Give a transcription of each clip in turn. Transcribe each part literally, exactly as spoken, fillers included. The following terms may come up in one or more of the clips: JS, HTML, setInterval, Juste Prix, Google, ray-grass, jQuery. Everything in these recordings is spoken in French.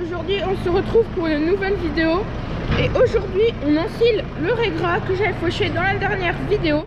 Aujourd'hui on se retrouve pour une nouvelle vidéo et aujourd'hui on enfile le ray-grass que j'avais fauché dans la dernière vidéo.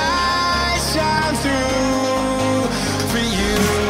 shine through for you.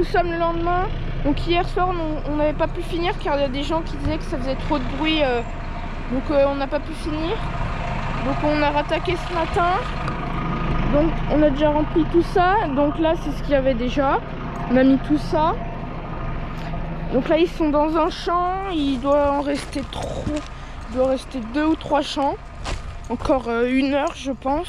nous sommes le lendemain. Donc hier soir on n'avait pas pu finir car il y a des gens qui disaient que ça faisait trop de bruit, euh, donc euh, on n'a pas pu finir. Donc on a rattaqué ce matin. Donc on a déjà rempli tout ça. Donc là c'est ce qu'il y avait déjà. On a mis tout ça. Donc là ils sont dans un champ. Il doit en rester trois. Il doit rester deux ou trois champs. Encore euh, une heure je pense.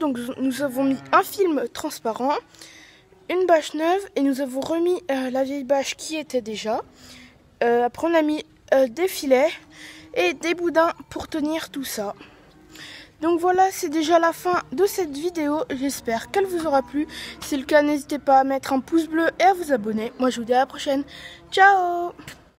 Donc nous avons mis un film transparent, une bâche neuve et nous avons remis euh, la vieille bâche qui était déjà. Euh, après on a mis euh, des filets et des boudins pour tenir tout ça. Donc voilà, c'est déjà la fin de cette vidéo. J'espère qu'elle vous aura plu. Si c'est le cas, n'hésitez pas à mettre un pouce bleu et à vous abonner. Moi je vous dis à la prochaine. Ciao!